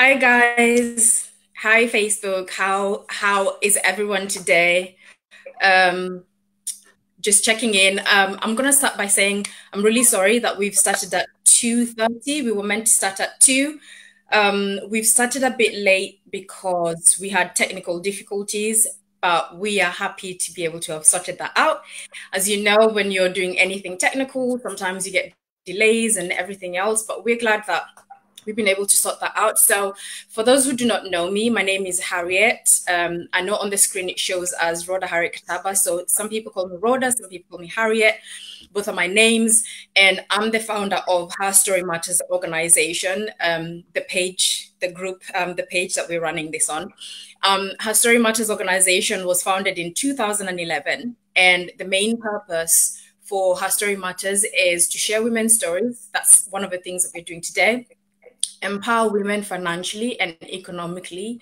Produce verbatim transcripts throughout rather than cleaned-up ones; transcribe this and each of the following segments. Hi guys, hi Facebook, how how is everyone today? Um, just checking in. Um, I'm gonna start by saying I'm really sorry that we've started at two thirty. We were meant to start at two. Um, we've started a bit late because we had technical difficulties, but we are happy to be able to have sorted that out. As you know, when you're doing anything technical, sometimes you get delays and everything else, but we're glad that we've been able to sort that out. So for those who do not know me, my name is Harriet. Um, I know on the screen it shows as Rhoda Harriet Kataba. So some people call me Rhoda, some people call me Harriet. Both are my names. And I'm the founder of Her Story Matters organization, um, the page, the group, um, the page that we're running this on. Um, Her Story Matters organization was founded in two thousand eleven. And the main purpose for Her Story Matters is to share women's stories. That's one of the things that we're doing today. Empower women financially and economically,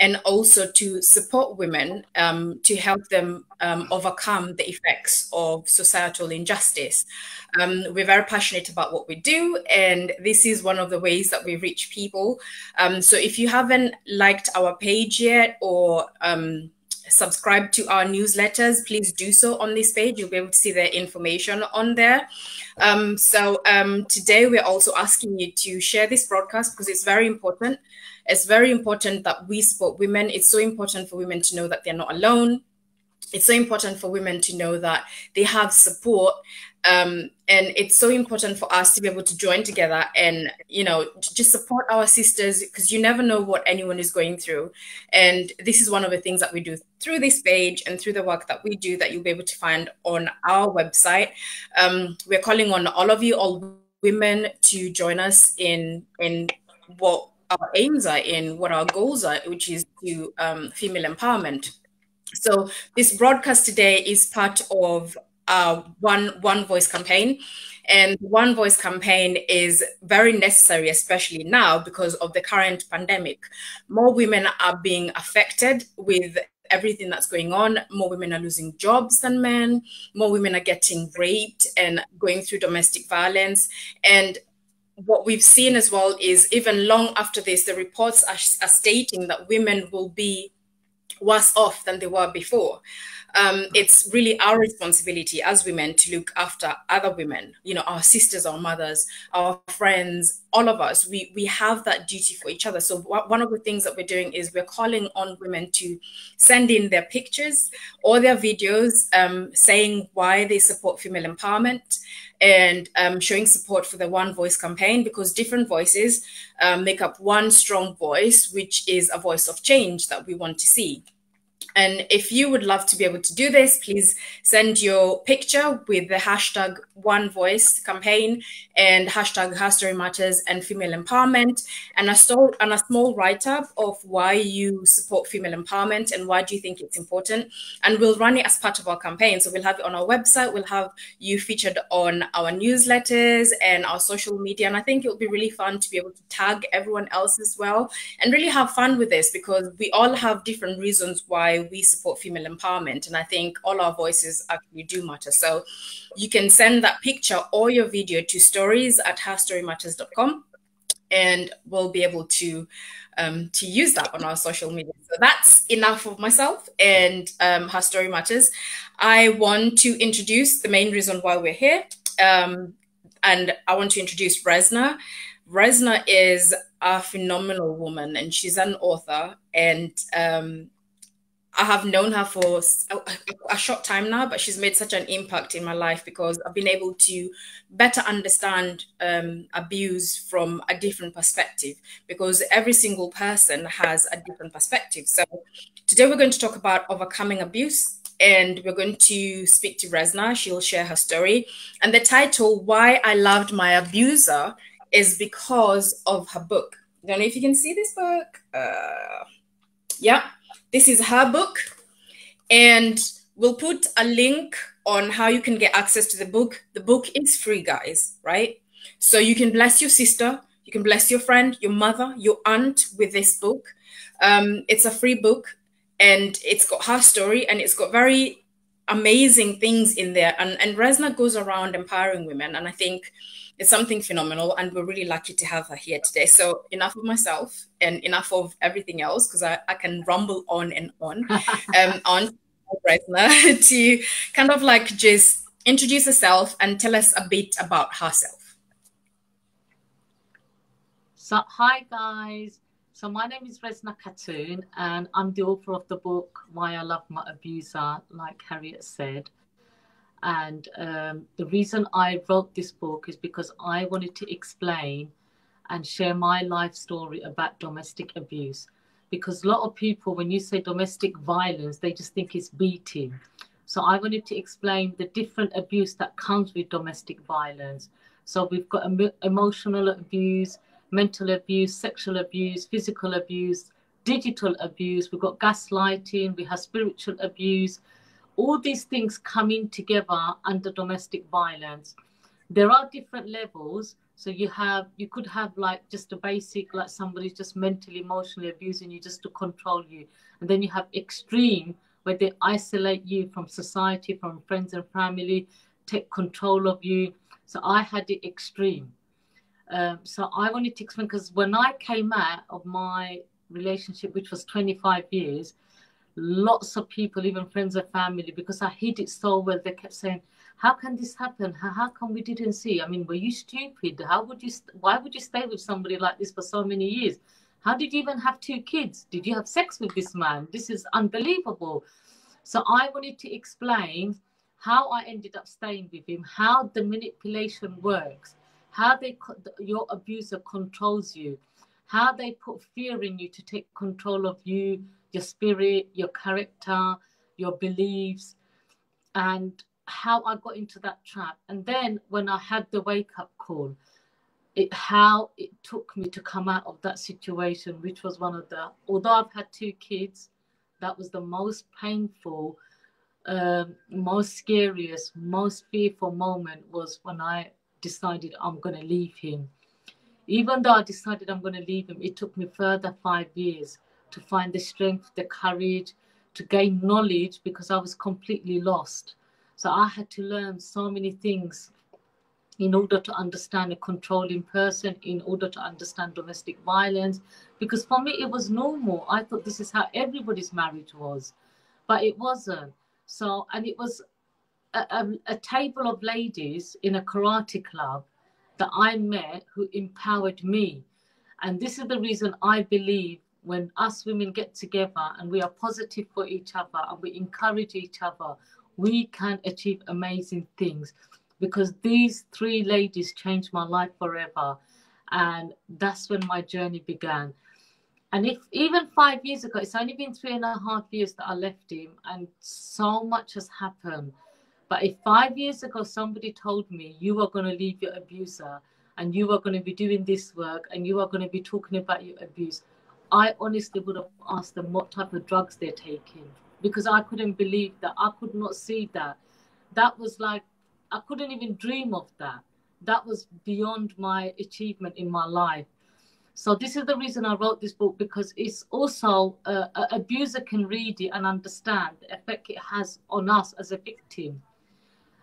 and also to support women um, to help them um, overcome the effects of societal injustice. Um, we're very passionate about what we do, and this is one of the ways that we reach people. Um, so if you haven't liked our page yet or um, subscribe to our newsletters, please do so on this page. You'll be able to see the information on there. Um, so um, today we're also asking you to share this broadcast because it's very important. It's very important that we support women. It's so important for women to know that they're not alone. It's so important for women to know that they have support. Um, and it's so important for us to be able to join together and, you know, just support our sisters, because you never know what anyone is going through. And this is one of the things that we do through this page and through the work that we do that you'll be able to find on our website. Um, we're calling on all of you, all women, to join us in, in what our aims are, in what our goals are, which is to um, female empowerment. So this broadcast today is part of uh, one One Voice campaign, and One Voice campaign is very necessary, especially now because of the current pandemic. More women are being affected with everything that's going on. More women are losing jobs than men. More women are getting raped and going through domestic violence. And what we've seen as well is even long after this, the reports are, are stating that women will be worse off than they were before. Um, it's really our responsibility as women to look after other women, you know, our sisters, our mothers, our friends, all of us. We, we have that duty for each other. So one of the things that we're doing is we're calling on women to send in their pictures or their videos um, saying why they support female empowerment and um, showing support for the One Voice campaign, because different voices um, make up one strong voice, which is a voice of change that we want to see. And if you would love to be able to do this, please send your picture with the hashtag One Voice campaign and hashtag Her Story Matters and female empowerment, and a, story, and a small write-up of why you support female empowerment and why do you think it's important. And we'll run it as part of our campaign. So we'll have it on our website. We'll have you featured on our newsletters and our social media. And I think it'll be really fun to be able to tag everyone else as well and really have fun with this, because we all have different reasons why we support female empowerment, and I think all our voices actually do matter. So you can send that picture or your video to stories at her story matters dot com, and we'll be able to um, to use that on our social media. So that's enough of myself and um, Her Story Matters. I want to introduce the main reason why we're here, um, and I want to introduce Rezna. Rezna is a phenomenal woman, and she's an author, and um, I have known her for a, a short time now, but she's made such an impact in my life because I've been able to better understand um, abuse from a different perspective, because every single person has a different perspective. So today we're going to talk about overcoming abuse, and we're going to speak to Rezna. She'll share her story. And the title, Why I Loved My Abuser, is because of her book. I don't know if you can see this book. Uh, yeah. This is her book, and we'll put a link on how you can get access to the book. The book is free, guys, right? So you can bless your sister, you can bless your friend, your mother, your aunt with this book. Um, it's a free book, and it's got her story, and it's got very amazing things in there. And, and Rezna goes around empowering women. And I think it's something phenomenal. And we're really lucky to have her here today. So enough of myself and enough of everything else, because I, I can rumble on and on. um, on Rezna to kind of like just introduce herself and tell us a bit about herself. So, hi, guys. So my name is Rezna Khatun, and I'm the author of the book, Why I Love My Abuser, like Harriet said. And um, the reason I wrote this book is because I wanted to explain and share my life story about domestic abuse. Because a lot of people, when you say domestic violence, they just think it's beating. So I wanted to explain the different abuse that comes with domestic violence. So we've got em- emotional abuse, mental abuse, sexual abuse, physical abuse, digital abuse. We've got gaslighting. We have spiritual abuse. All these things coming together under domestic violence. There are different levels. So you have, you could have like just a basic, like somebody's just mentally, emotionally abusing you just to control you. And then you have extreme, where they isolate you from society, from friends and family, take control of you. So I had the extreme. Um, so I wanted to explain, because when I came out of my relationship, which was twenty-five years, lots of people, even friends and family, because I hid it so well, they kept saying, how can this happen? How, how come we didn't see? I mean, were you stupid? How would you, st- why would you stay with somebody like this for so many years? How did you even have two kids? Did you have sex with this man? This is unbelievable. So I wanted to explain how I ended up staying with him, how the manipulation works, how they your abuser controls you, how they put fear in you to take control of you, your spirit, your character, your beliefs, and how I got into that trap. And then when I had the wake-up call, it how it took me to come out of that situation, which was one of the, although I've had two kids, that was the most painful, um, most scariest, most fearful moment was when I decided I'm going to leave him. Even though I decided I'm going to leave him, it took me further five years to find the strength, the courage, to gain knowledge, because I was completely lost. So I had to learn so many things in order to understand a controlling person, in order to understand domestic violence, because for me it was normal. I thought this is how everybody's marriage was, but it wasn't. So, and it was A, a, a table of ladies in a karate club that I met who empowered me. And this is the reason I believe when us women get together and we are positive for each other and we encourage each other, we can achieve amazing things, because these three ladies changed my life forever. And that's when my journey began. And if even five years ago, it's only been three and a half years that I left him, and so much has happened. But if five years ago somebody told me you are going to leave your abuser and you are going to be doing this work and you are going to be talking about your abuse, I honestly would have asked them what type of drugs they're taking, because I couldn't believe that. I could not see that. That was like, I couldn't even dream of that. That was beyond my achievement in my life. So this is the reason I wrote this book, because it's also, uh, an abuser can read it and understand the effect it has on us as a victim.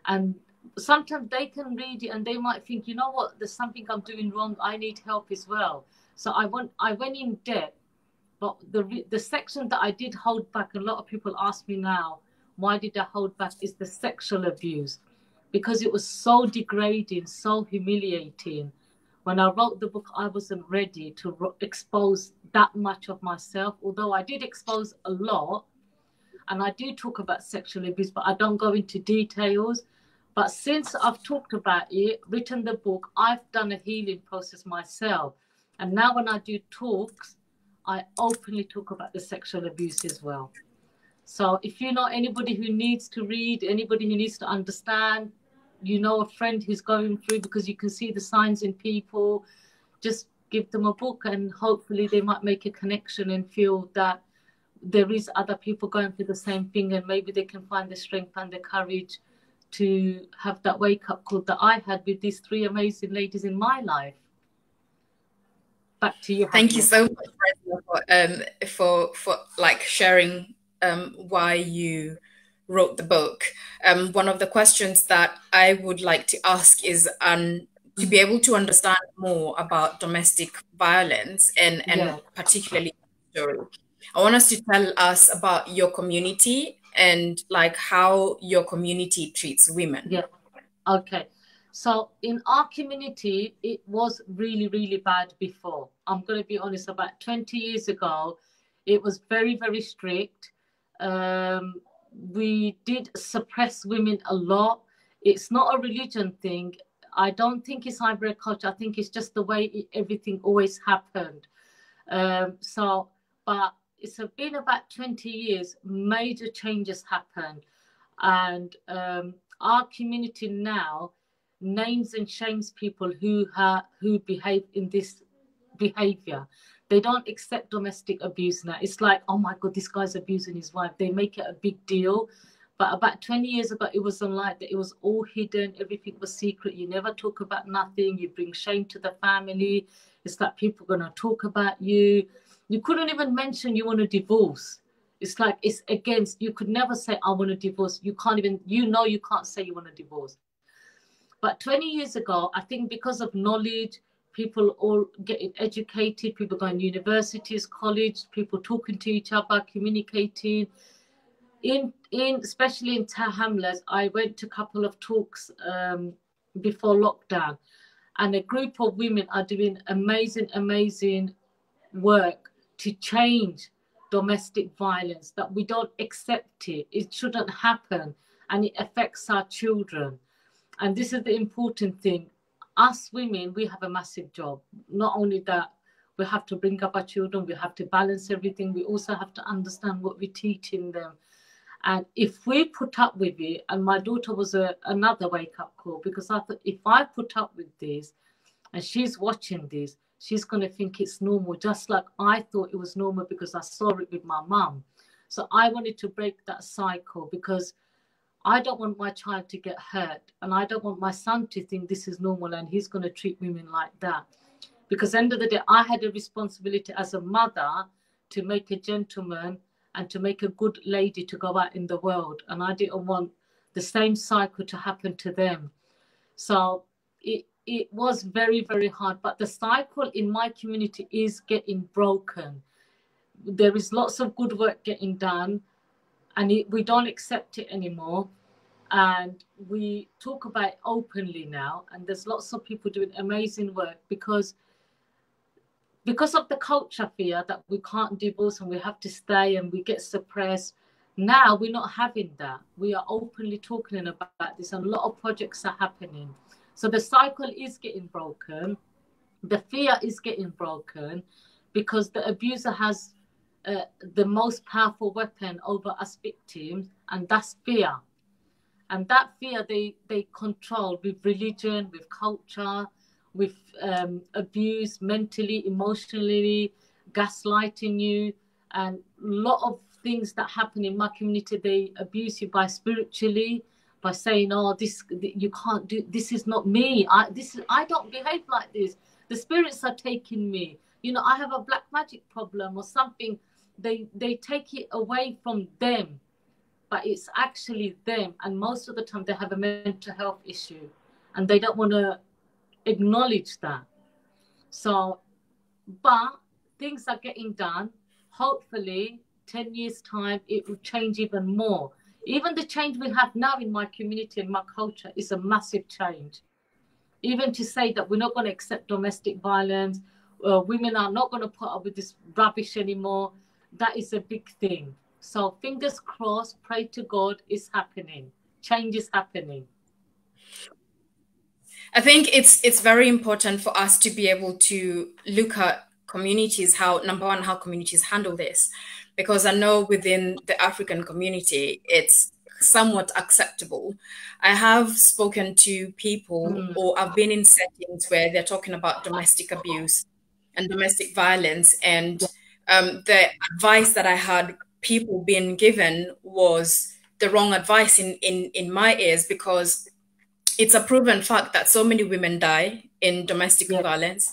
And sometimes they can read it and they might think, you know what, there's something I'm doing wrong. I need help as well. So I went, I went in depth, but the the section that I did hold back, a lot of people ask me now, why did I hold back, is the sexual abuse, because it was so degrading, so humiliating. When I wrote the book, I wasn't ready to re- expose that much of myself, although I did expose a lot. And I do talk about sexual abuse, but I don't go into details. But since I've talked about it, written the book, I've done a healing process myself. And now when I do talks, I openly talk about the sexual abuse as well. So if you know anybody who needs to read, anybody who needs to understand, you know a friend who's going through, because you can see the signs in people, just give them a book and hopefully they might make a connection and feel that there is other people going through the same thing, and maybe they can find the strength and the courage to have that wake-up call that I had with these three amazing ladies in my life. Back to you. Thank Hannah. You so much for um, for for like sharing um, why you wrote the book, um, one of the questions that I would like to ask is um, to be able to understand more about domestic violence and, and yeah. particularly story. I want us to tell us about your community and like how your community treats women. Yeah. Okay. So in our community, it was really, really bad before. I'm going to be honest, about twenty years ago, it was very, very strict. Um, we did suppress women a lot. It's not a religion thing. I don't think it's Iberian culture. I think it's just the way it, everything always happened. Um, so, but it's been about twenty years, major changes happened. And um, our community now names and shames people who ha who behave in this behavior. They don't accept domestic abuse now. It's like, oh my God, this guy's abusing his wife. They make it a big deal. But about twenty years ago, it was unlike that. It was all hidden. Everything was secret. You never talk about nothing. You bring shame to the family. It's like people are going to talk about you. You couldn't even mention you want a divorce. It's like it's against. You could never say, I want a divorce. You can't even, you know, you can't say you want a divorce. But twenty years ago, I think because of knowledge, people all getting educated, people going to universities, college, people talking to each other, communicating. In, in especially in Tehamla, I went to a couple of talks um, before lockdown, and a group of women are doing amazing, amazing work to change domestic violence, that we don't accept it. It shouldn't happen, and it affects our children. And this is the important thing. Us women, we have a massive job. Not only that, we have to bring up our children. We have to balance everything. We also have to understand what we're teaching them. And if we put up with it, and my daughter was a, another wake-up call, because I thought, if I put up with this, and she's watching this, she's going to think it's normal, just like I thought it was normal because I saw it with my mum. So I wanted to break that cycle, because I don't want my child to get hurt, and I don't want my son to think this is normal and he's going to treat women like that. Because end of the day, I had a responsibility as a mother to make a gentleman and to make a good lady to go out in the world. And I didn't want the same cycle to happen to them. So it, it was very, very hard. But the cycle in my community is getting broken. There is lots of good work getting done. And it, we don't accept it anymore. And we talk about it openly now. And there's lots of people doing amazing work, because, because of the culture fear that we can't divorce and we have to stay and we get suppressed. Now we're not having that. We are openly talking about this, and a lot of projects are happening. So the cycle is getting broken. The fear is getting broken, because the abuser has Uh, the most powerful weapon over us victims, and that's fear. And that fear they, they control with religion, with culture, with um, abuse, mentally, emotionally, gaslighting you, and a lot of things that happen in my community. They abuse you by spiritually, by saying, oh, this, you can't do, this is not me. I, this is, I don't behave like this. The spirits are taking me. You know, I have a black magic problem or something. They they take it away from them, but it's actually them. And most of the time they have a mental health issue and they don't want to acknowledge that. So, but things are getting done. Hopefully, ten years time, it will change even more. Even the change we have now in my community and my culture is a massive change. Even to say that we're not going to accept domestic violence, Uh, women are not going to put up with this rubbish anymore. That is a big thing. So fingers crossed, pray to God, it's happening. Change is happening. I think it's it's very important for us to be able to look at communities, how, number one, how communities handle this. Because I know within the African community, it's somewhat acceptable. I have spoken to people mm. or I've been in settings where they're talking about domestic abuse and domestic violence, and um, the advice that I had people being given was the wrong advice in, in, in my ears, because it's a proven fact that so many women die in domestic yeah. violence.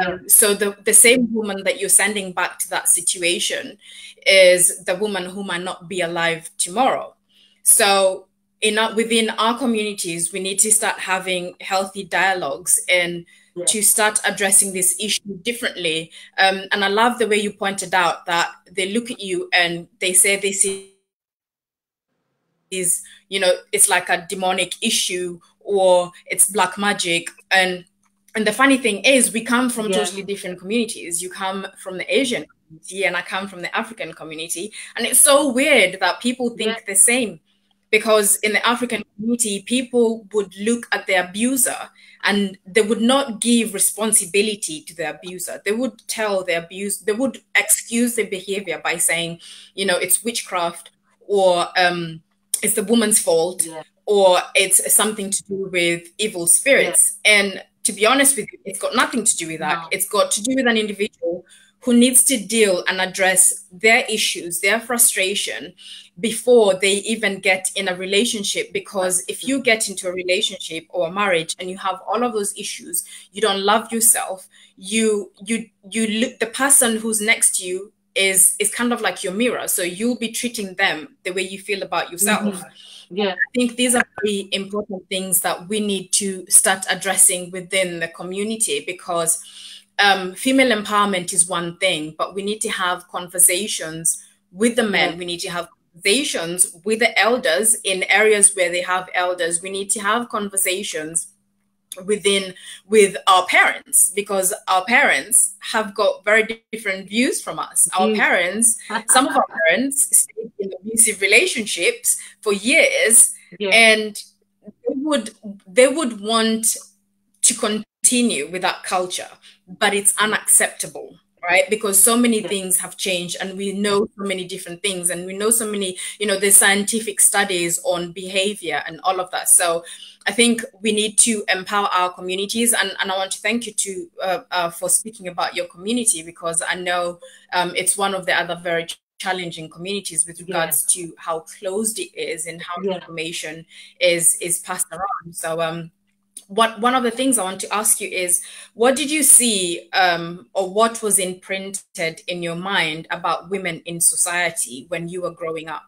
Um, yeah. So the, the same woman that you're sending back to that situation is the woman who might not be alive tomorrow. So in our, within our communities, we need to start having healthy dialogues and yeah. to start addressing this issue differently. Um, and I love the way you pointed out that they look at you and they say this is, is you know, it's like a demonic issue or it's black magic. And and the funny thing is we come from yeah. totally different communities. You come from the Asian community and I come from the African community. And it's so weird that people think yeah. the same, because in the African community, people would look at the abuser and they would not give responsibility to the abuser. They would tell the abuse, they would excuse the behavior by saying, you know, it's witchcraft or um, it's the woman's fault yeah. or it's something to do with evil spirits. Yeah. And to be honest with you, it's got nothing to do with that. No. It's got to do with an individual who needs to deal and address their issues, their frustration, before they even get in a relationship. Because if you get into a relationship or a marriage and you have all of those issues, you don't love yourself, you you you look, the person who's next to you is is kind of like your mirror, so you'll be treating them the way you feel about yourself. Mm-hmm. Yeah, I think these are really important things that we need to start addressing within the community, because um, female empowerment is one thing, but we need to have conversations with the men. Yeah. We need to have conversations with the elders in areas where they have elders. We need to have conversations within with our parents, because our parents have got very different views from us. Our mm. parents, some of our parents stayed in abusive relationships for years, yeah. and they would they would want to continue with that culture, but it's unacceptable, right? Because so many yeah. things have changed, and we know so many different things, and we know so many, you know, there's scientific studies on behavior and all of that. So I think we need to empower our communities. And, and I want to thank you too, uh, uh, for speaking about your community, because I know um, it's one of the other very challenging communities with regards yeah. to how closed it is and how yeah. information is is passed around. So um, what one of the things I want to ask you is, what did you see um, or what was imprinted in your mind about women in society when you were growing up?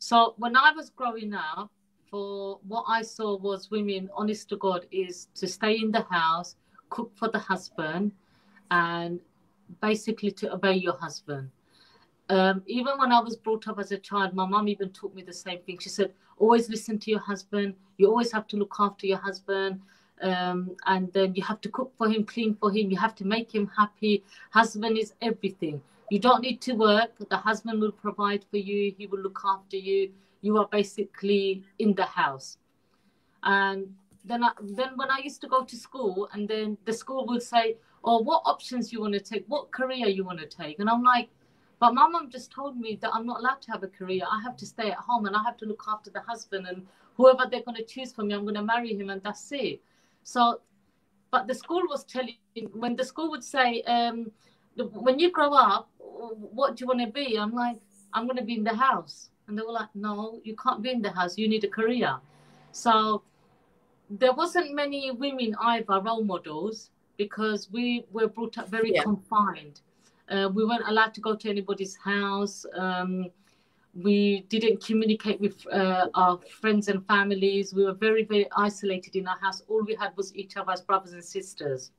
So when I was growing up, for what I saw was women, honest to God, is to stay in the house, cook for the husband, and basically to obey your husband. Um, even when I was brought up as a child, my mum even taught me the same thing. She said, always listen to your husband. You always have to look after your husband. Um, and then you have to cook for him, clean for him. You have to make him happy. Husband is everything. You don't need to work. The husband will provide for you. He will look after you. You are basically in the house. And then I, then when I used to go to school, and then the school would say, oh, what options you want to take? What career you want to take? And I'm like, but my mum just told me that I'm not allowed to have a career. I have to stay at home and I have to look after the husband, and whoever they're going to choose for me, I'm going to marry him, and that's it. So, but the school was telling, when the school would say, um, when you grow up, what do you want to be? I'm like, I'm going to be in the house. And they were like, no, you can't be in the house. You need a career. So there wasn't many women either, role models, because we were brought up very yeah. confined. Uh, we weren't allowed to go to anybody's house. Um, we didn't communicate with uh, our friends and families. We were very, very isolated in our house. All we had was each other's brothers and sisters.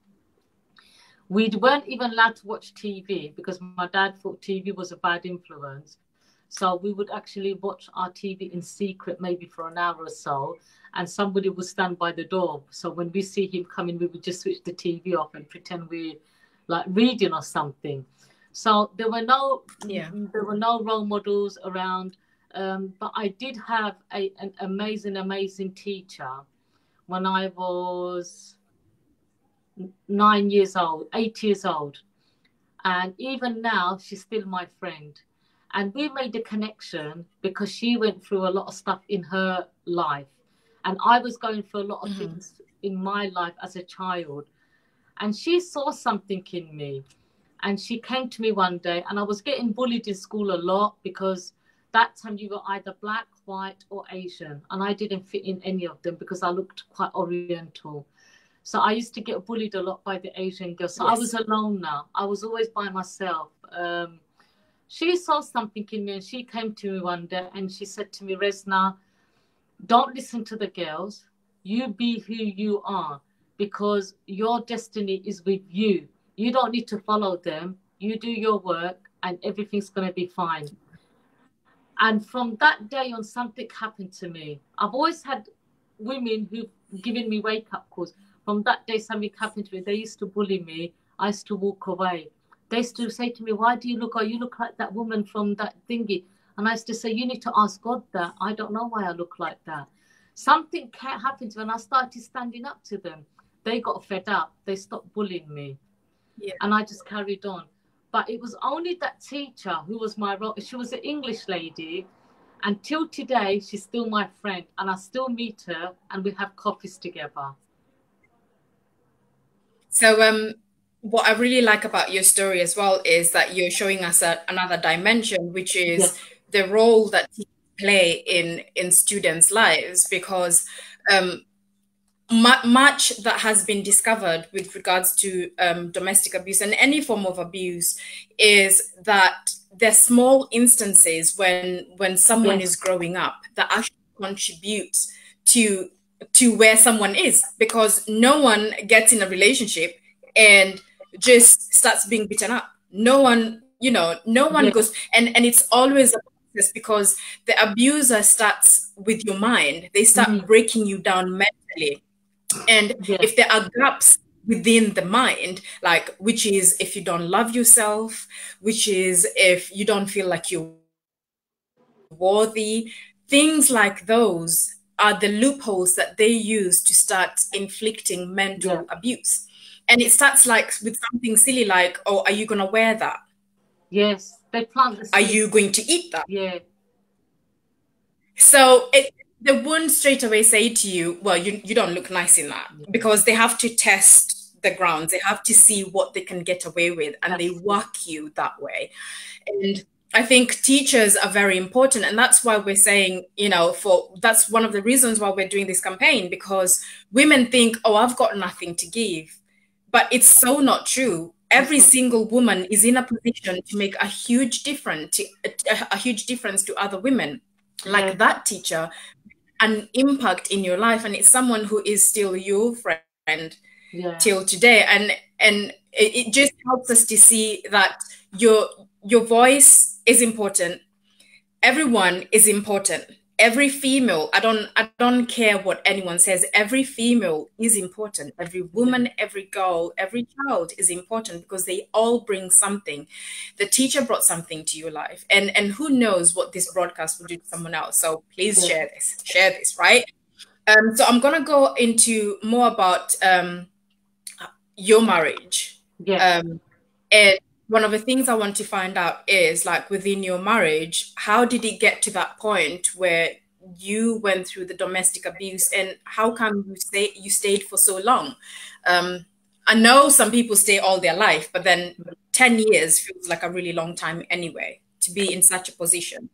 We weren't even allowed to watch T V because my dad thought T V was a bad influence. So we would actually watch our T V in secret, maybe for an hour or so, and somebody would stand by the door. So when we see him coming, we would just switch the T V off and pretend we're like reading or something. So there were no, yeah. there were no role models around. Um, but I did have a, an amazing, amazing teacher when I was nine years old, eight years old. And even now, she's still my friend. And we made a connection because she went through a lot of stuff in her life. And I was going through a lot of mm-hmm. things in my life as a child. And she saw something in me. And she came to me one day, and I was getting bullied in school a lot because that time you were either black, white, or Asian. And I didn't fit in any of them because I looked quite oriental. So I used to get bullied a lot by the Asian girls. So yes. I was alone now. I was always by myself. Um, she saw something in me, and she came to me one day and she said to me, Rezna, don't listen to the girls. You be who you are, because your destiny is with you. You don't need to follow them. You do your work and everything's going to be fine. And from that day on, something happened to me. I've always had women who've given me wake-up calls. From that day, something happened to me. They used to bully me. I used to walk away. They used to say to me, why do you look, oh, you look like that woman from that thingy. And I used to say, you need to ask God that. I don't know why I look like that. Something happened when I started standing up to them. They got fed up. They stopped bullying me. Yeah. And I just carried on. But it was only that teacher who was my role. She was an English lady. Until today, she's still my friend. And I still meet her and we have coffees together. So um, what I really like about your story as well is that you're showing us a, another dimension, which is yes. the role that teachers play in, in students' lives. Because um, much that has been discovered with regards to um, domestic abuse and any form of abuse is that there's small instances when when someone yes. is growing up that actually contributes to to where someone is, because no one gets in a relationship and just starts being beaten up. No one, you know, no one yes. goes, and and it's always a process, because the abuser starts with your mind. They start mm-hmm. breaking you down mentally. And yeah. if there are gaps within the mind, like, which is if you don't love yourself, which is if you don't feel like you're worthy, things like those are the loopholes that they use to start inflicting mental yeah. abuse. And it starts like with something silly like, oh, are you going to wear that? Yes. They plant the seed. Are you going to eat that? Yeah. So it, they won't straight away say to you, well, you, you don't look nice in that, because they have to test the grounds. They have to see what they can get away with, and that's they work you that way. And I think teachers are very important. And that's why we're saying, you know, for that's one of the reasons why we're doing this campaign, because women think, oh, I've got nothing to give. But it's so not true. Every single woman is in a position to make a huge difference, to, a, a huge difference to other women. Like yeah. that teacher, an impact in your life, and it's someone who is still your friend yeah. till today, and and it just helps us to see that your your voice is important. Everyone is important. Every female, I don't I don't care what anyone says, every female is important. Every woman, every girl, every child is important, because they all bring something. The teacher brought something to your life, and and who knows what this broadcast will do to someone else. So please share this, share this, right? Um, so I'm gonna go into more about um, your marriage. Yeah. Um, and one of the things I want to find out is, like, within your marriage, how did it get to that point where you went through the domestic abuse, and how come you stay, you stayed for so long? Um, I know some people stay all their life, but then ten years feels like a really long time anyway to be in such a position.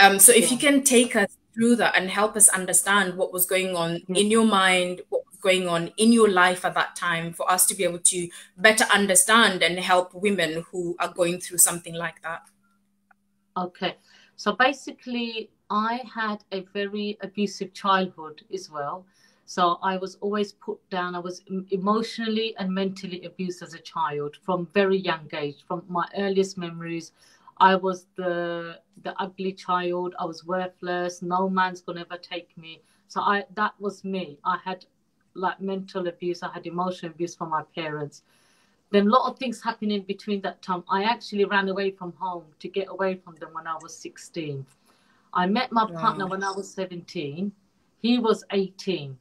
Um, so if you can take us through that and help us understand what was going on in your mind, what going on in your life at that time, for us to be able to better understand and help women who are going through something like that. Okay, so basically I had a very abusive childhood as well. So I was always put down. I was emotionally and mentally abused as a child from very young age. From my earliest memories, I was the the ugly child. I was worthless. No man's gonna ever take me. So I that was me. I had like mental abuse, I had emotional abuse from my parents. Then a lot of things happened in between that time. I actually ran away from home to get away from them when I was sixteen. I met my nice. partner when I was seventeen. He was eighteen.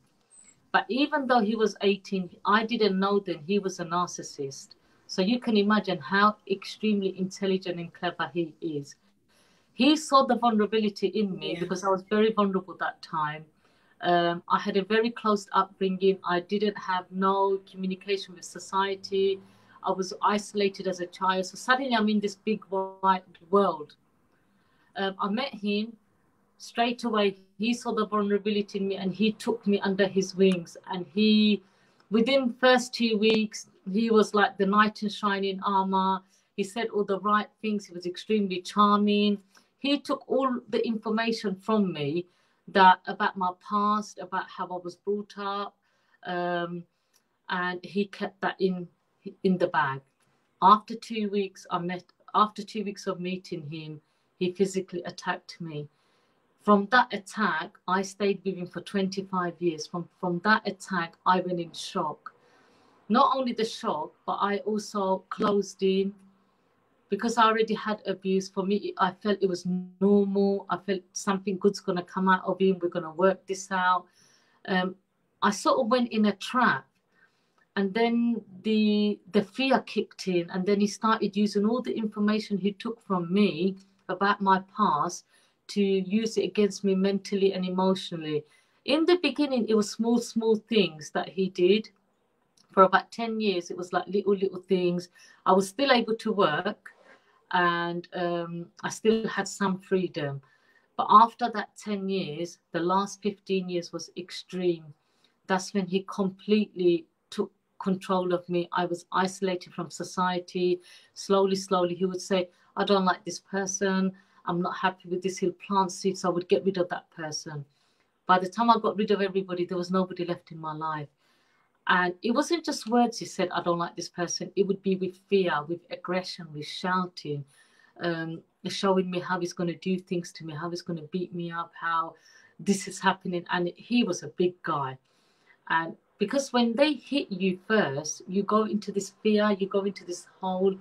But even though he was eighteen, I didn't know then he was a narcissist. So you can imagine how extremely intelligent and clever he is. He saw the vulnerability in me yeah. because I was very vulnerable that time. Um, I had a very closed upbringing. I didn't have no communication with society. I was isolated as a child. So suddenly I'm in this big wide world. Um, I met him straight away. He saw the vulnerability in me and he took me under his wings. And he, within the first two weeks, he was like the knight in shining armor. He said all the right things. He was extremely charming. He took all the information from me that about my past, about how I was brought up, um, and he kept that in in the bag. After two weeks, I met. After two weeks of meeting him, he physically attacked me. From that attack, I stayed with him for twenty-five years. From from that attack, I went in shock. Not only the shock, but I also closed in. Because I already had abuse, for me, I felt it was normal. I felt something good's going to come out of him. We're going to work this out. Um, I sort of went in a trap. And then the, the fear kicked in. And then he started using all the information he took from me about my past to use it against me mentally and emotionally. In the beginning, it was small, small things that he did. For about ten years, it was like little, little things. I was still able to work, and um, I still had some freedom. But after that ten years, the last fifteen years was extreme. That's when he completely took control of me. I was isolated from society. Slowly, slowly, he would say, I don't like this person. I'm not happy with this. He'll plant seeds. I would get rid of that person. By the time I got rid of everybody, there was nobody left in my life. And it wasn't just words he said, I don't like this person. It would be with fear, with aggression, with shouting, um, showing me how he's going to do things to me, how he's going to beat me up, how this is happening. And he was a big guy. And because when they hit you first, you go into this fear, you go into this hole.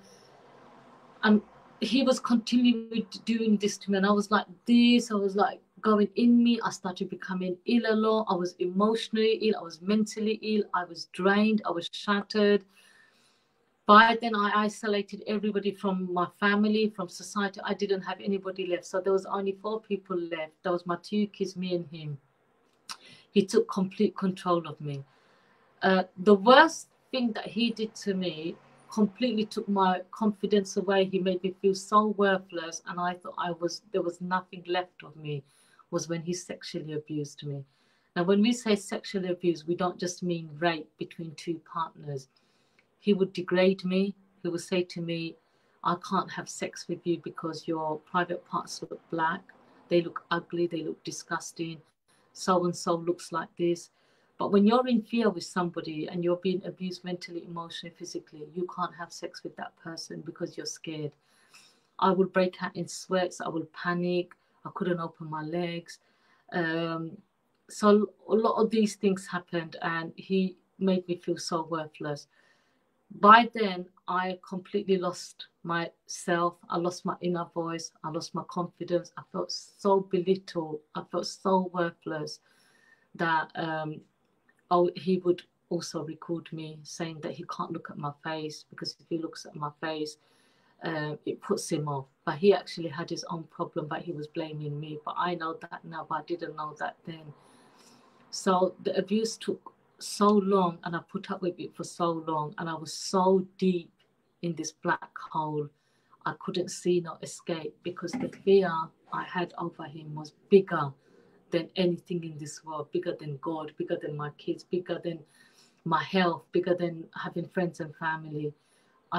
And he was continuing doing this to me. And I was like this, I was like, going in me, I started becoming ill a lot. I was emotionally ill, I was mentally ill, I was drained, I was shattered. By then, I isolated everybody from my family, from society. I didn't have anybody left. So there was only four people left. That was my two kids, me and him. He took complete control of me. Uh, the worst thing that he did to me completely took my confidence away. He made me feel so worthless, and I thought I was there was nothing left of me. Was when he sexually abused me. Now, when we say sexually abuse, we don't just mean rape between two partners. He would degrade me. He would say to me, I can't have sex with you because your private parts look black. They look ugly. They look disgusting. So-and-so looks like this. But when you're in fear with somebody and you're being abused mentally, emotionally, physically, you can't have sex with that person because you're scared. I would break out in sweats. I would panic. I couldn't open my legs. Um, so a lot of these things happened, and he made me feel so worthless. By then, I completely lost myself. I lost my inner voice. I lost my confidence. I felt so belittled. I felt so worthless that um, oh, he would also record me saying that he can't look at my face because if he looks at my face, Uh, it puts him off. But he actually had his own problem, but he was blaming me. But I know that now, but I didn't know that then. So the abuse took so long, and I put up with it for so long, and I was so deep in this black hole. I couldn't see no escape because the fear I had over him was bigger than anything in this world, bigger than God, bigger than my kids, bigger than my health, bigger than having friends and family.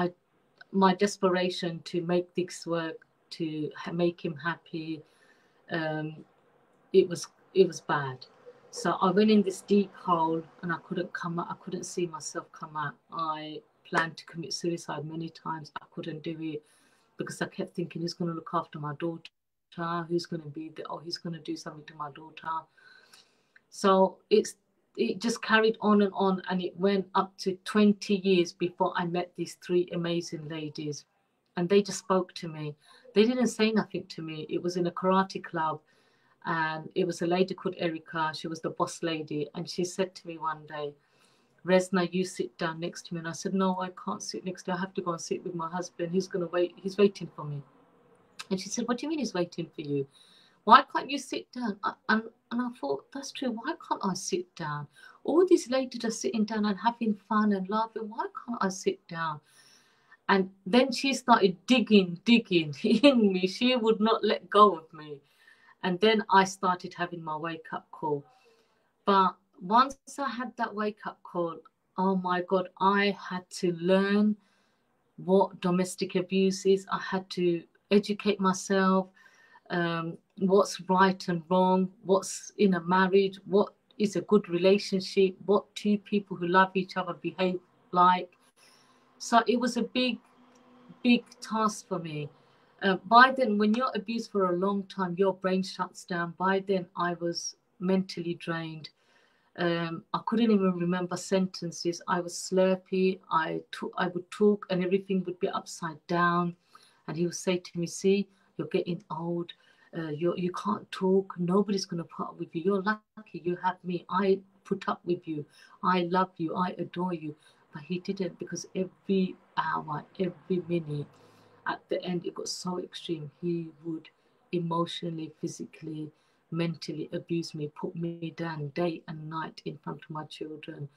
I My desperation to make this work, to make him happy, um, it was it was bad. So I went in this deep hole, and I couldn't come out. I couldn't see myself come out. I planned to commit suicide many times. I couldn't do it because I kept thinking, who's going to look after my daughter? Who's going to be there? Oh, he's going to do something to my daughter. So it's it just carried on and on, and it went up to twenty years before I met these three amazing ladies, and they just spoke to me. They didn't say nothing to me. It was in a karate club, and it was a lady called Erika. She was the boss lady, and she said to me one day, Rezna, you sit down next to me. And I said, no, I can't sit next to you. I have to go and sit with my husband. He's going to wait. He's waiting for me. And she said, what do you mean he's waiting for you? Why can't you sit down? And, and I thought, that's true. Why can't I sit down? All these ladies are sitting down and having fun and laughing. Why can't I sit down? And then she started digging, digging in me. She would not let go of me. And then I started having my wake-up call. But once I had that wake-up call, oh, my God, I had to learn what domestic abuse is. I had to educate myself, um, what's right and wrong, what's in a marriage, what is a good relationship, what two people who love each other behave like. So it was a big, big task for me. Uh, by then, when you're abused for a long time, your brain shuts down. By then, I was mentally drained. Um, I couldn't even remember sentences. I was slurpy. I, I would talk and everything would be upside down. And he would say to me, see, you're getting old. Uh, you're, you can't talk. Nobody's going to put up with you. You're lucky. You have me. I put up with you. I love you. I adore you. But he didn't, because every hour, every minute, at the end, it got so extreme. He would emotionally, physically, mentally abuse me, put me down day and night in front of my children.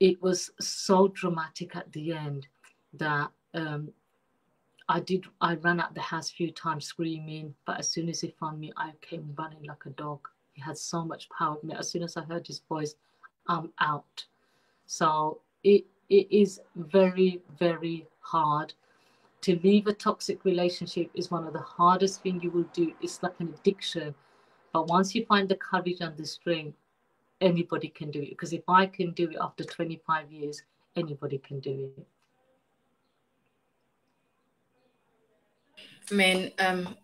It was so dramatic at the end that um, I did. I ran out the house a few times screaming, but as soon as he found me, I came running like a dog. He had so much power over me. As soon as I heard his voice, I'm out. So it it is very, very hard. To leave a toxic relationship is one of the hardest things you will do. It's like an addiction. But once you find the courage and the strength, anybody can do it. Because if I can do it after twenty-five years, anybody can do it. I mean, um,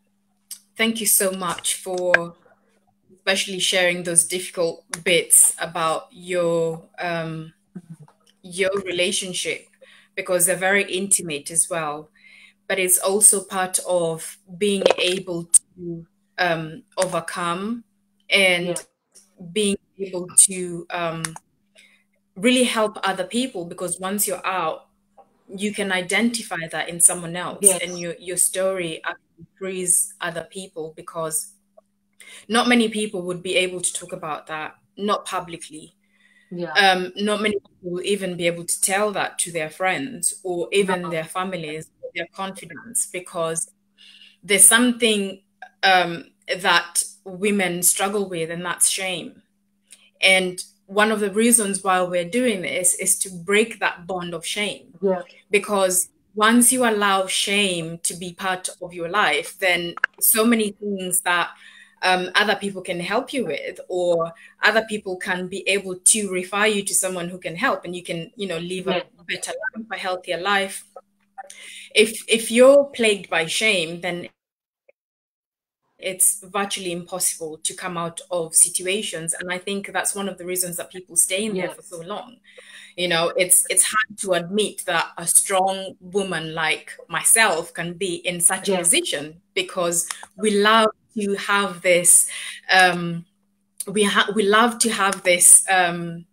thank you so much for especially sharing those difficult bits about your, um, your relationship, because they're very intimate as well. But it's also part of being able to um, overcome and yeah. being able to um, really help other people, because once you're out, you can identify that in someone else, yes. and your, your story frees other people, because not many people would be able to talk about that, not publicly. Yeah. Um, not many people will even be able to tell that to their friends or even no. their families, their confidants, because there's something um, that women struggle with, and that's shame. And one of the reasons why we're doing this is to break that bond of shame. Yeah. Because once you allow shame to be part of your life, then so many things that Um, other people can help you with, or other people can be able to refer you to someone who can help, and you can, you know, live a better life, a healthier life. If if you're plagued by shame, then it's virtually impossible to come out of situations. And I think that's one of the reasons that people stay in there yes. for so long. You know, it's it's hard to admit that a strong woman like myself can be in such yes. a position, because we love to have this, um, we ha we love to have this, um,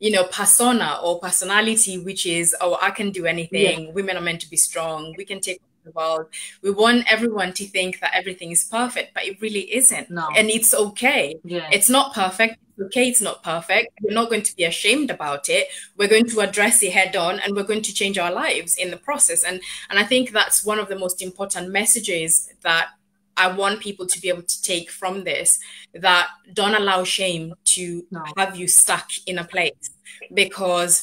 you know, persona or personality, which is, oh, I can do anything. Yeah. Women are meant to be strong. We can take over the world. We want everyone to think that everything is perfect, but it really isn't. No. And it's okay. Yeah. It's not perfect. It's okay, it's not perfect. We're not going to be ashamed about it. We're going to address it head on, and we're going to change our lives in the process. And and I think that's one of the most important messages that I want people to be able to take from this, that don't allow shame to no. have you stuck in a place, because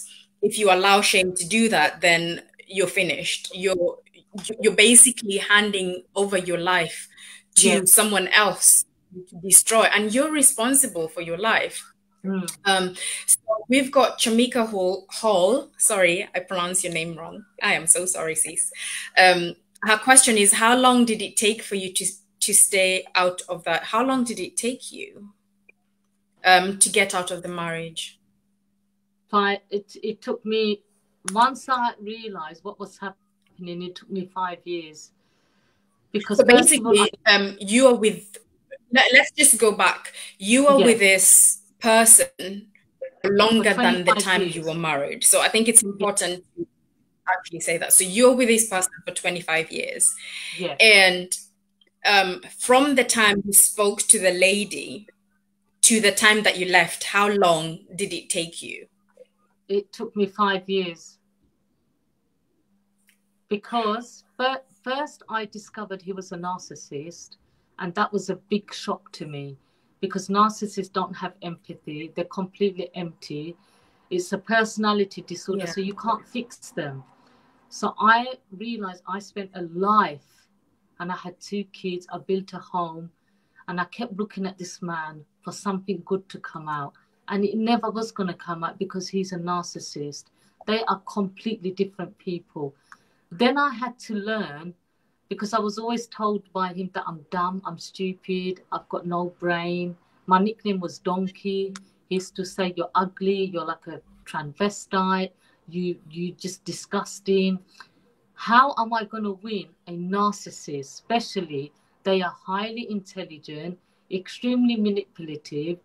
if you allow shame to do that, then you're finished. You're, you're basically handing over your life to yes. someone else to destroy, and you're responsible for your life. Mm. Um, so we've got Chamika Hall, Hall, sorry, I pronounced your name wrong. I am so sorry, sis. Um, her question is, how long did it take for you to to stay out of that? How long did it take you um, to get out of the marriage? Five, it, it took me, once I realized what was happening, it took me five years. Because so basically, all, I... um, you are with, let, let's just go back. You are yes. with this person longer than the time years. You were married. So I think it's important to actually say that. So you're with this person for twenty-five years. Yes. And Um, from the time you spoke to the lady to the time that you left, how long did it take you? It took me five years. Because first I discovered he was a narcissist, and that was a big shock to me, because narcissists don't have empathy. They're completely empty. It's a personality disorder, yeah. so you can't fix them. So I realized I spent a life and I had two kids. I built a home and I kept looking at this man for something good to come out. And it never was going to come out because he's a narcissist. They are completely different people. Then I had to learn, because I was always told by him that I'm dumb, I'm stupid, I've got no brain. My nickname was Donkey. He used to say, you're ugly, you're like a transvestite, you, you're just disgusting. How am I going to win a narcissist? Especially, they are highly intelligent, extremely manipulative.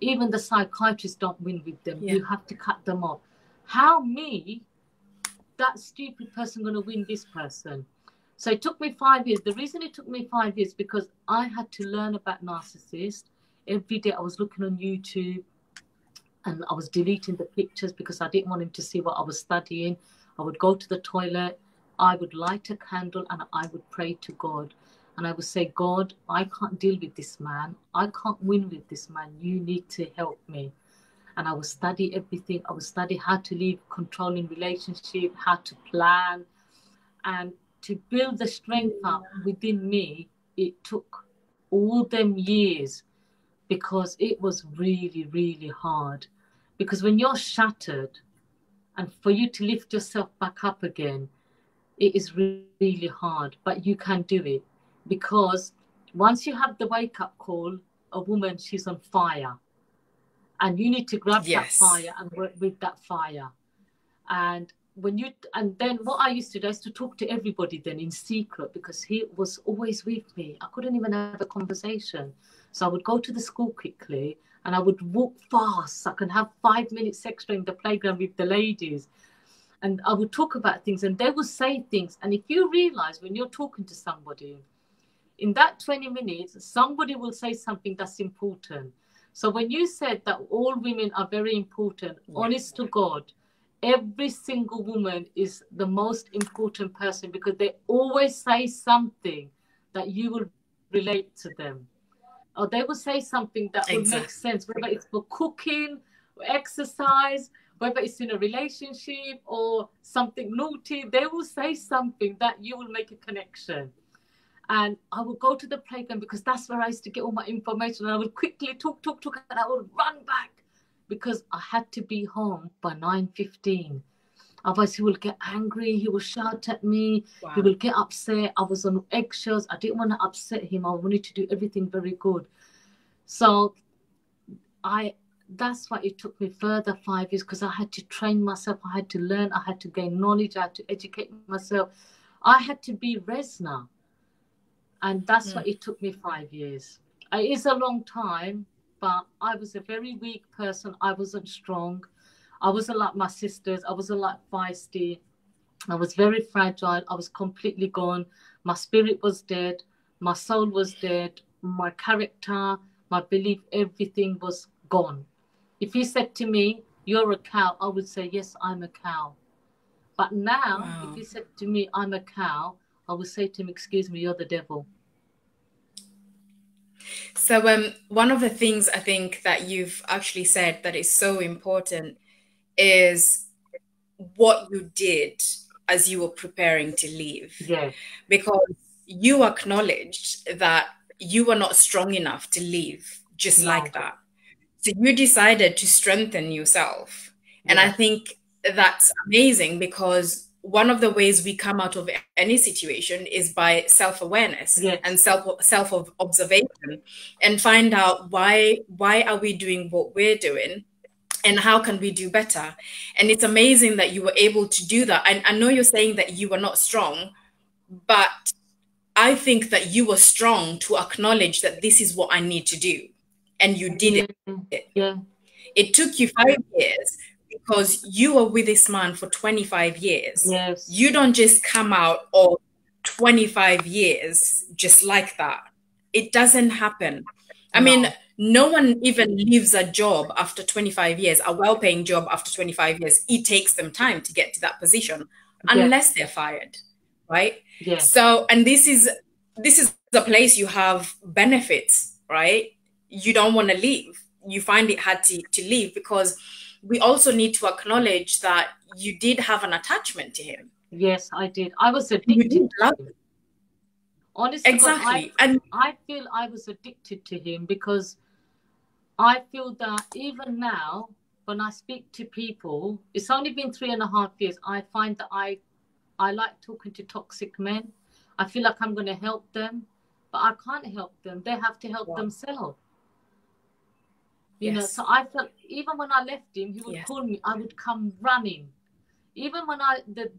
Even the psychiatrists don't win with them. Yeah. You have to cut them off. How me, that stupid person, going to win this person? So it took me five years. The reason it took me five years, because I had to learn about narcissists. Every day I was looking on YouTube and I was deleting the pictures because I didn't want him to see what I was studying. I would go to the toilet. I would light a candle and I would pray to God. And I would say, God, I can't deal with this man. I can't win with this man. You need to help me. And I would study everything. I would study how to live controlling relationship, how to plan. And to build the strength up within me, it took all them years because it was really, really hard. Because when you're shattered and for you to lift yourself back up again, it is really hard, but you can do it. Because once you have the wake-up call, a woman, she's on fire. And you need to grab yes. that fire and work with that fire. And when you and then what I used to do, I used to talk to everybody then in secret because he was always with me. I couldn't even have a conversation. So I would go to the school quickly and I would walk fast. I can have five minutes extra in the playground with the ladies. And I would talk about things and they would say things. And if you realise when you're talking to somebody, in that twenty minutes, somebody will say something that's important. So when you said that all women are very important, yeah. honest to God, every single woman is the most important person because they always say something that you will relate to them. Or they will say something that exactly. will make sense, whether it's for cooking, exercise, whether it's in a relationship or something naughty, they will say something that you will make a connection. And I would go to the playground because that's where I used to get all my information. And I would quickly talk, talk, talk, and I would run back because I had to be home by nine fifteen. Otherwise, he would get angry. He would shout at me. Wow. He would get upset. I was on eggshells. I didn't want to upset him. I wanted to do everything very good. So I that's why it took me further five years because I had to train myself. I had to learn. I had to gain knowledge. I had to educate myself. I had to be Rezna. And that's yeah. why it took me five years. It is a long time, but I was a very weak person. I wasn't strong. I wasn't like my sisters. I wasn't like feisty. I was very fragile. I was completely gone. My spirit was dead. My soul was dead. My character, my belief, everything was gone. If he said to me, you're a cow, I would say, yes, I'm a cow. But now, wow. if he said to me, I'm a cow, I would say to him, excuse me, you're the devil. So um, one of the things I think that you've actually said that is so important is what you did as you were preparing to leave. Yeah. Because you acknowledged that you were not strong enough to leave just no. like that. So you decided to strengthen yourself. Yeah. And I think that's amazing because one of the ways we come out of any situation is by self-awareness yes. and self self observation, and find out why why are we doing what we're doing, and how can we do better. And it's amazing that you were able to do that. And I, I know you're saying that you were not strong, but I think that you were strong to acknowledge that this is what I need to do, and you did it. Yeah. It took you five years. Because you were with this man for twenty-five years. Yes. You don't just come out of twenty-five years just like that. It doesn't happen. I no. mean, no one even leaves a job after twenty-five years, a well-paying job after twenty-five years. It takes them time to get to that position unless yes. they're fired, right? Yes. So, and this is, this is the place you have benefits, right? You don't want to leave. You find it hard to, to leave because we also need to acknowledge that you did have an attachment to him. Yes, I did. I was addicted to him. Honestly, exactly. I, and I feel I was addicted to him because I feel that even now, when I speak to people, it's only been three and a half years. I find that I, I like talking to toxic men. I feel like I'm going to help them, but I can't help them. They have to help yeah. themselves. You yes. know, so I felt even when I left him, he would yes. call me. I would come running. Even when I the,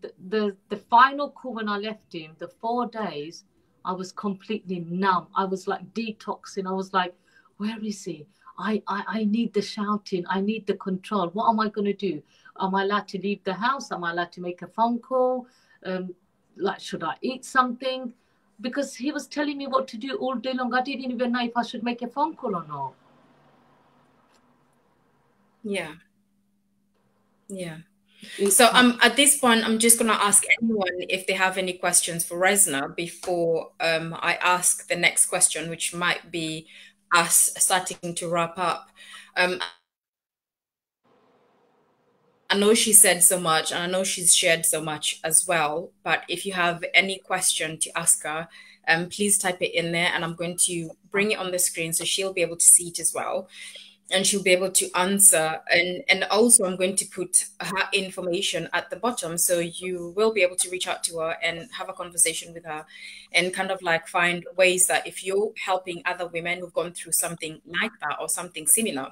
the the the final call when I left him, the four days, I was completely numb. I was like detoxing. I was like, where is he? I, I, I need the shouting. I need the control. What am I going to do? Am I allowed to leave the house? Am I allowed to make a phone call? Um, like, should I eat something? Because he was telling me what to do all day long. I didn't even know if I should make a phone call or not. Yeah. Yeah. So um, at this point, I'm just going to ask anyone if they have any questions for Rezna before um, I ask the next question, which might be us starting to wrap up. Um, I know she said so much, and I know she's shared so much as well, but if you have any question to ask her, um, please type it in there, and I'm going to bring it on the screen so she'll be able to see it as well. And she'll be able to answer. And, and also I'm going to put her information at the bottom, so you will be able to reach out to her and have a conversation with her and kind of like find ways that if you're helping other women who've gone through something like that or something similar,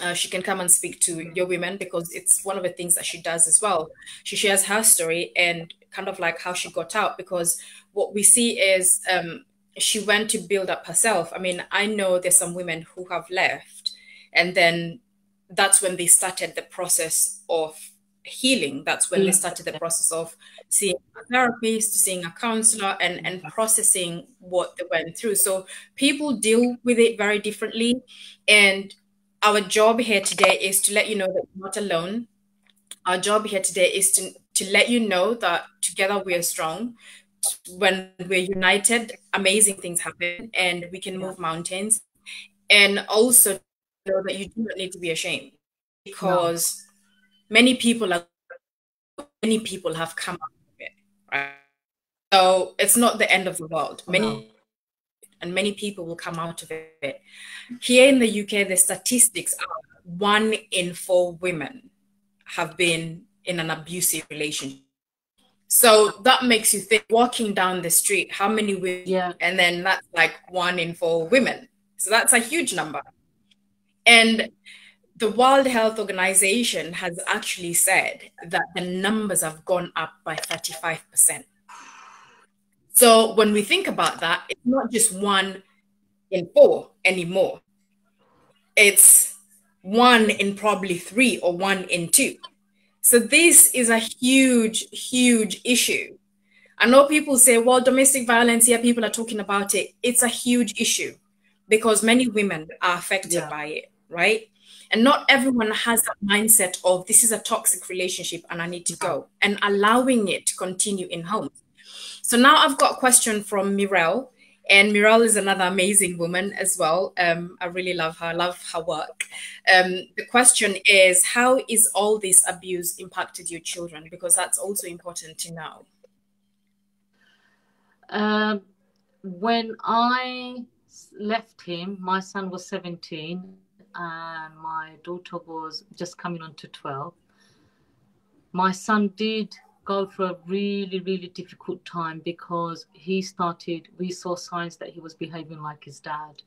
uh, she can come and speak to your women, because it's one of the things that she does as well. She shares her story and kind of like how she got out, because what we see is um, she went to build up herself. I mean, I know there's some women who have left, and then that's when they started the process of healing. That's when they started the process of seeing a therapist, seeing a counselor, and, and processing what they went through. So people deal with it very differently. And our job here today is to let you know that you're not alone. Our job here today is to, to let you know that together we are strong. When we're united, amazing things happen, and we can move mountains. And also, know that you do not need to be ashamed, because no. many people are many people have come out of it, right? So it's not the end of the world. Many no. and many people will come out of it. Here in the U K, the statistics are one in four women have been in an abusive relationship. So that makes you think, walking down the street, how many women? Yeah. And then that's like one in four women. So that's a huge number. And the World Health Organization has actually said that the numbers have gone up by thirty-five percent. So when we think about that, it's not just one in four anymore. It's one in probably three or one in two. So this is a huge, huge issue. I know people say, well, domestic violence, yeah, people are talking about it. It's a huge issue, because many women are affected yeah. by it. Right? And not everyone has that mindset of, this is a toxic relationship and I need to go, and allowing it to continue in home. So now I've got a question from Mirelle, and Mirelle is another amazing woman as well. Um, I really love her, I love her work. Um, the question is, how is all this abuse impacted your children? Because that's also important to know. Um, when I left him, my son was seventeen and my daughter was just coming on to twelve. My son did go through a really, really difficult time, because he started, we saw signs that he was behaving like his dad.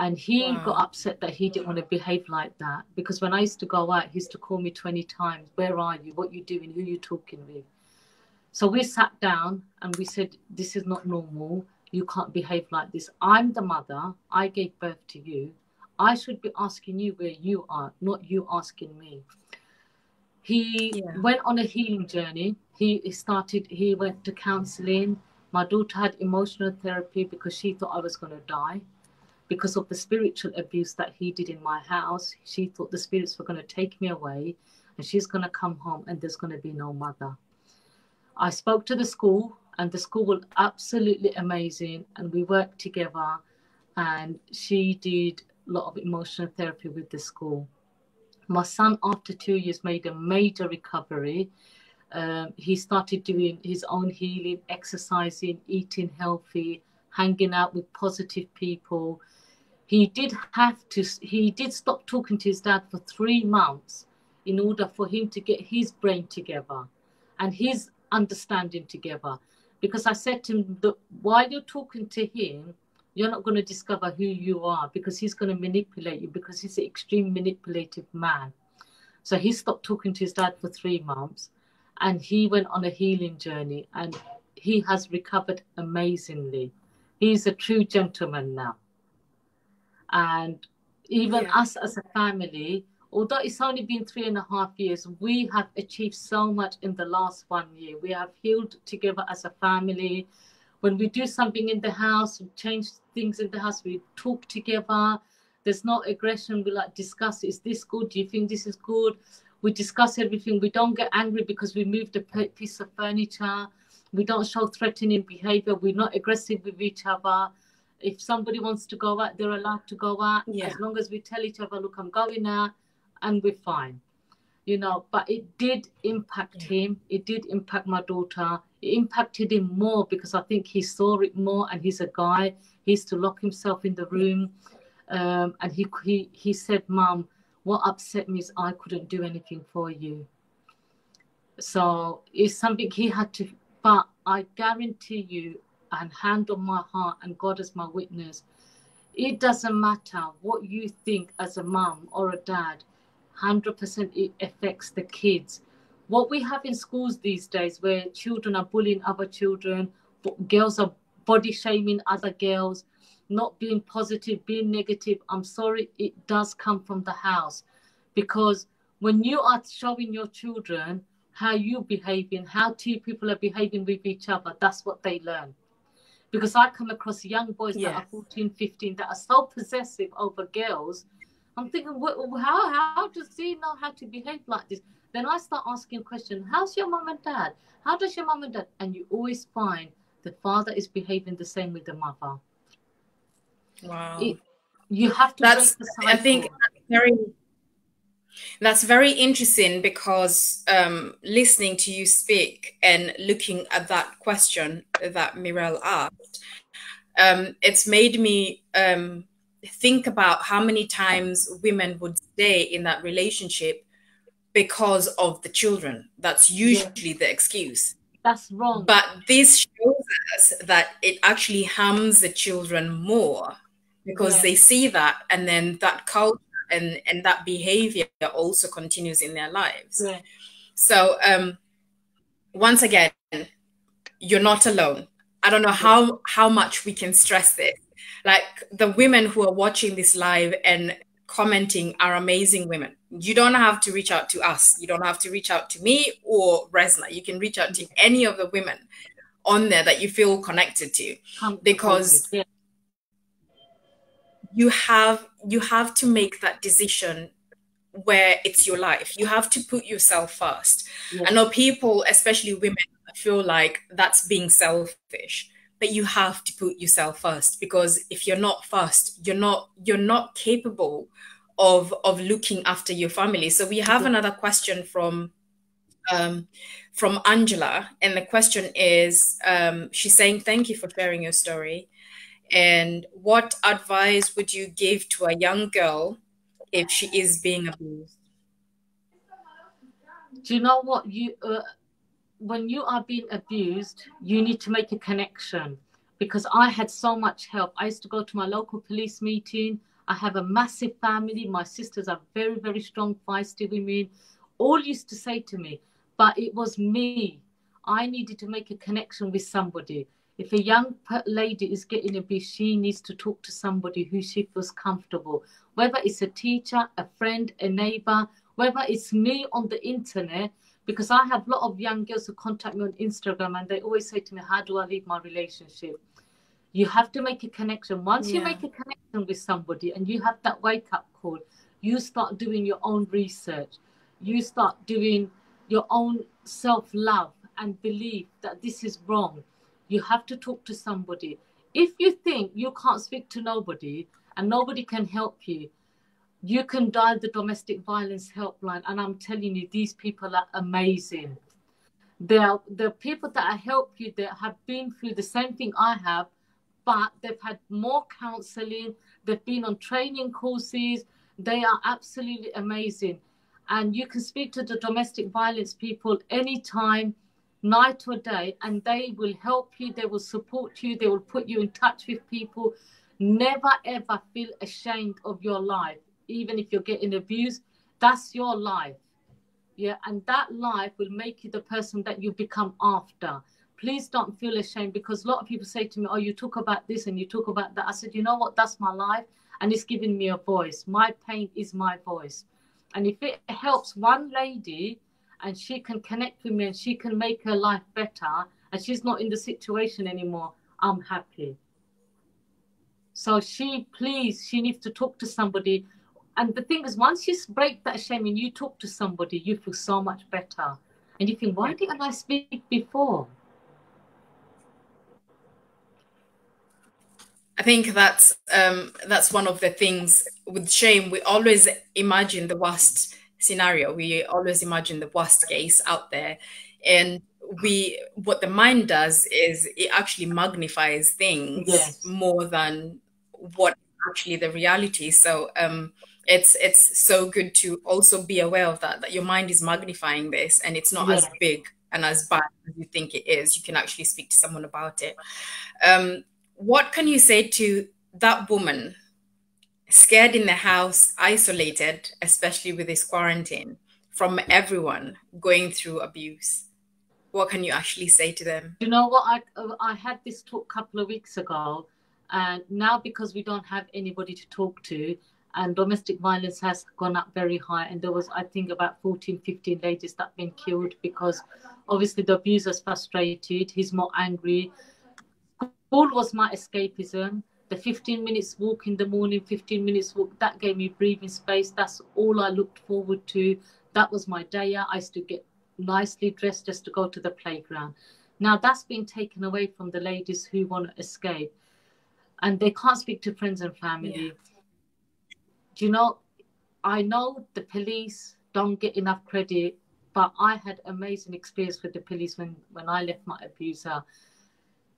And he wow. got upset that he didn't want to behave like that, because when I used to go out, he used to call me twenty times, where are you, what are you doing, who are you talking with? So we sat down and we said, this is not normal. You can't behave like this. I'm the mother. I gave birth to you. I should be asking you where you are, not you asking me. He yeah. went on a healing journey. He started, he went to counseling. My daughter had emotional therapy, because she thought I was going to die because of the spiritual abuse that he did in my house. She thought the spirits were going to take me away, and she's going to come home and there's going to be no mother. I spoke to the school, and the school was absolutely amazing, and we worked together, and she did a lot of emotional therapy with the school. My son, after two years, made a major recovery. Uh, he started doing his own healing, exercising, eating healthy, hanging out with positive people. He did have to, he did stop talking to his dad for three months in order for him to get his brain together and his understanding together. Because I said to him that while you're talking to him, you're not going to discover who you are, because he's going to manipulate you, because he's an extreme manipulative man. So he stopped talking to his dad for three months and he went on a healing journey and he has recovered amazingly. He's a true gentleman now. And even yeah. us as a family, although it's only been three and a half years, we have achieved so much in the last one year. We have healed together as a family. When we do something in the house, we change things in the house, we talk together. There's no aggression. We like discuss, is this good? Do you think this is good? We discuss everything. We don't get angry because we moved a piece of furniture. We don't show threatening behavior. We're not aggressive with each other. If somebody wants to go out, they're allowed to go out. Yeah. As long as we tell each other, look, I'm going out. And we're fine, you know, but it did impact yeah. him. It did impact my daughter. It impacted him more because I think he saw it more, and he's a guy. He used to lock himself in the room. Um, and he, he, he said, Mum, what upset me is I couldn't do anything for you. So it's something he had to, but I guarantee you, and hand on my heart, and God is my witness, it doesn't matter what you think as a mum or a dad, one hundred percent it affects the kids. What we have in schools these days where children are bullying other children, girls are body shaming other girls, not being positive, being negative, I'm sorry, it does come from the house. Because when you are showing your children how you're behaving, how two people are behaving with each other, that's what they learn. Because I come across young boys yes. that are fourteen, fifteen, that are so possessive over girls. I'm thinking, how, how does he know how to behave like this? Then I start asking questions. How's your mum and dad? How does your mum and dad? And you always find the father is behaving the same with the mother. Wow. It, you have to that's, break the cycle. I think that's very, that's very interesting because um, listening to you speak and looking at that question that Mirelle asked, um, it's made me... Um, think about how many times women would stay in that relationship because of the children. That's usually yeah. the excuse. That's wrong. But this shows us that it actually harms the children more because yeah. they see that, and then that culture and, and that behavior also continues in their lives. Yeah. So um, once again, you're not alone. I don't know how, how much we can stress this. Like, the women who are watching this live and commenting are amazing women. You don't have to reach out to us. You don't have to reach out to me or Rezna. You can reach out to any of the women on there that you feel connected to, because you have, you have to make that decision where it's your life. You have to put yourself first. Yeah. I know people, especially women, feel like that's being selfish. But you have to put yourself first, because if you're not first, you're not you're not capable of of looking after your family. So we have another question from um, from Angela, and the question is, um, she's saying, "Thank you for sharing your story. And what advice would you give to a young girl if she is being abused?" Do you know what you? Uh... When you are being abused, you need to make a connection, because I had so much help. I used to go to my local police meeting. I have a massive family. My sisters are very, very strong, feisty women. All used to say to me, but it was me. I needed to make a connection with somebody. If a young lady is getting abused, she needs to talk to somebody who she feels comfortable, whether it's a teacher, a friend, a neighbor, whether it's me on the internet. Because I have a lot of young girls who contact me on Instagram and they always say to me, how do I leave my relationship? You have to make a connection. Once yeah. you make a connection with somebody and you have that wake-up call, you start doing your own research. You start doing your own self-love and belief that this is wrong. You have to talk to somebody. If you think you can't speak to nobody and nobody can help you, you can dial the domestic violence helpline. And I'm telling you, these people are amazing. the the people that I help you that have been through the same thing I have, but they've had more counselling, they've been on training courses, they are absolutely amazing. And you can speak to the domestic violence people anytime, night or day, and they will help you, they will support you, they will put you in touch with people. Never ever feel ashamed of your life. Even if you're getting abused, that's your life. Yeah, and that life will make you the person that you become after. Please don't feel ashamed, because a lot of people say to me, oh, you talk about this and you talk about that. I said, you know what, that's my life, and it's giving me a voice. My pain is my voice. And if it helps one lady and she can connect with me and she can make her life better and she's not in the situation anymore, I'm happy. So she, please, she needs to talk to somebody. And the thing is, once you break that shame and you talk to somebody, you feel so much better. And you think, why didn't I speak before? I think that's, um, that's one of the things with shame. We always imagine the worst scenario. We always imagine the worst case out there. And we, what the mind does is it actually magnifies things, yes, more than what actually the reality is. So, um, It's it's so good to also be aware of that, that your mind is magnifying this and it's not, yeah, as big and as bad as you think it is. You can actually speak to someone about it. Um, what can you say to that woman scared in the house, isolated, especially with this quarantine, from everyone, going through abuse? What can you actually say to them? You know what, I, I had this talk a couple of weeks ago, and now because we don't have anybody to talk to, and domestic violence has gone up very high. And there was, I think, about fourteen, fifteen ladies that have been killed because obviously the abuser's frustrated. He's more angry. School was my escapism. The fifteen minutes walk in the morning, fifteen minutes walk, that gave me breathing space. That's all I looked forward to. That was my day out. I used to get nicely dressed just to go to the playground. Now that's been taken away from the ladies who want to escape. And they can't speak to friends and family. Yeah. You know, I know the police don't get enough credit, but I had amazing experience with the police when, when I left my abuser.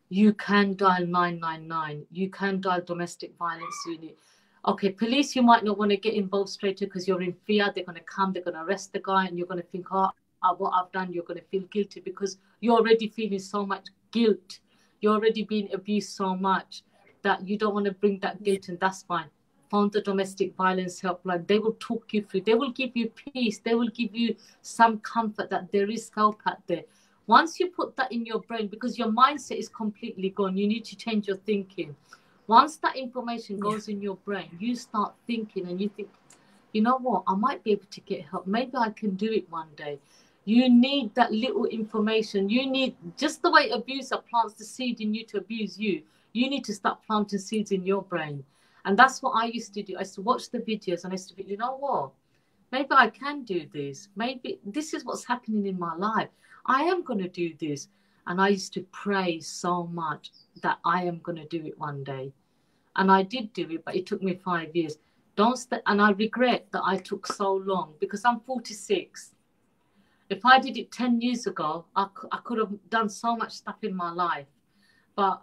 You can dial nine nine nine. You can dial domestic violence unit. Okay, police, you might not want to get involved straight away because you're in fear. They're going to come, they're going to arrest the guy, and you're going to think, oh, what I've done, you're going to feel guilty because you're already feeling so much guilt. You're already being abused so much that you don't want to bring that guilt, and that's fine. Phone the domestic violence helpline. They will talk you through. They will give you peace. They will give you some comfort that there is help out there. Once you put that in your brain, because your mindset is completely gone, you need to change your thinking. Once that information goes in your brain, you start thinking and you think, you know what, I might be able to get help. Maybe I can do it one day. You need that little information. You need, just the way abuser plants the seed in you to abuse you, you need to start planting seeds in your brain. And that's what I used to do. I used to watch the videos and I used to think, you know what? Maybe I can do this. Maybe this is what's happening in my life. I am going to do this. And I used to pray so much that I am going to do it one day. And I did do it, but it took me five years. Don't st- and I regret that I took so long because I'm forty-six. If I did it ten years ago, I, c- I could have done so much stuff in my life. But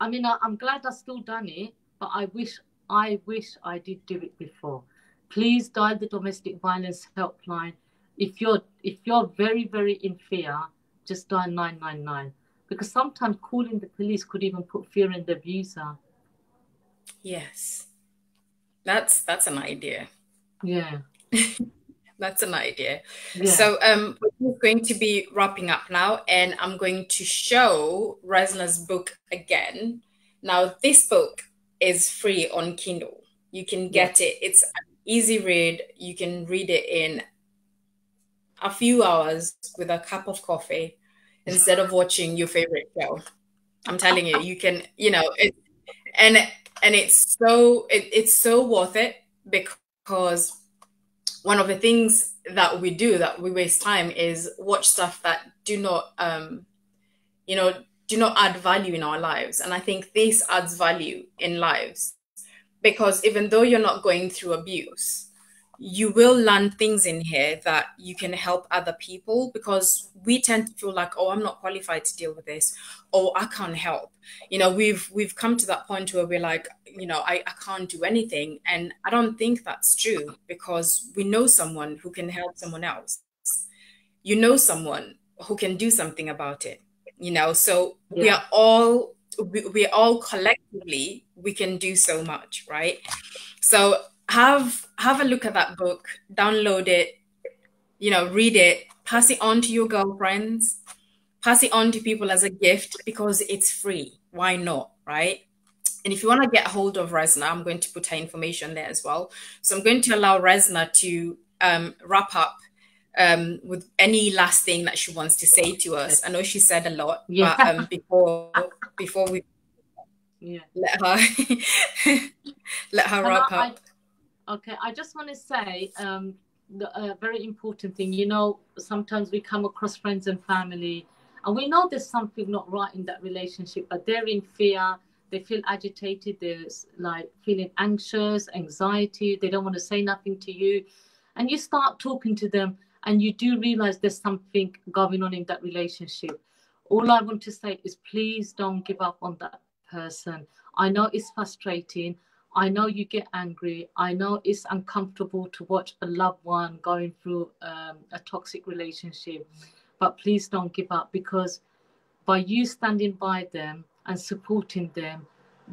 I mean, I, I'm glad I still done it, but I wish I wish I did do it before. Please dial the domestic violence helpline. If you're if you're very, very in fear, just dial nine nine nine. Because sometimes calling the police could even put fear in the abuser. Yes. That's that's an idea. Yeah. That's an idea. Yeah. So um, we're going to be wrapping up now, and I'm going to show Rezna's book again. Now, this book is free on Kindle. You can get it. It's an easy read. You can read it in a few hours with a cup of coffee instead of watching your favorite show. I'm telling you, you can, you know, it, and and it's so it, it's so worth it, because one of the things that we do that we waste time is watch stuff that do not, um, you know, do not add value in our lives. And I think this adds value in lives, because even though you're not going through abuse, you will learn things in here that you can help other people, because we tend to feel like, oh, I'm not qualified to deal with this, or I can't help. You know, we've we've come to that point where we're like, you know, I, I can't do anything. And I don't think that's true, because we know someone who can help someone else. You know someone who can do something about it, you know. So yeah. we are all, we, we all collectively, we can do so much, right? So have have a look at that book, download it, you know, read it, pass it on to your girlfriends, pass it on to people as a gift, because it's free. Why not, right? And if you want to get a hold of Rezna, I'm going to put her information there as well. So I'm going to allow Rezna to um, wrap up um, with any last thing that she wants to say to us. I know she said a lot, yeah. but um, before before we yeah. let her let her and wrap I, up. Okay, I just want to say um, the, a very important thing. You know, sometimes we come across friends and family, and we know there's something not right in that relationship, but they're in fear. They feel agitated. They're like feeling anxious, anxiety. They don't want to say nothing to you. And you start talking to them, and you do realize there's something going on in that relationship. All I want to say is, please don't give up on that person. I know it's frustrating. I know you get angry. I know it's uncomfortable to watch a loved one going through um, a toxic relationship. But please don't give up, because by you standing by them and supporting them,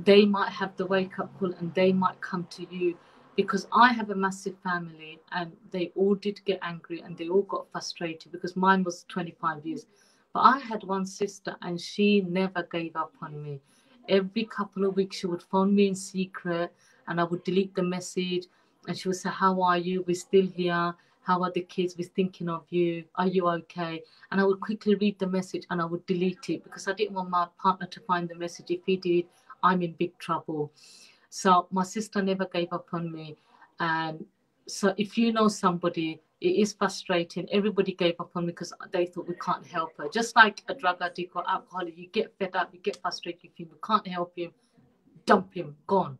they might have the wake-up call, and they might come to you. Because I have a massive family, and they all did get angry, and they all got frustrated, because mine was twenty-five years. But I had one sister, and she never gave up on me. Every couple of weeks, she would phone me in secret, and I would delete the message, and she would say, how are you? We're still here. How are the kids? We're thinking of you. Are you okay? And I would quickly read the message, and I would delete it, because I didn't want my partner to find the message. If he did, I'm in big trouble. So my sister never gave up on me. And so if you know somebody, it is frustrating. Everybody gave up on me because they thought we can't help her. Just like a drug addict or alcoholic, you get fed up, you get frustrated. If you can't help him, dump him, gone.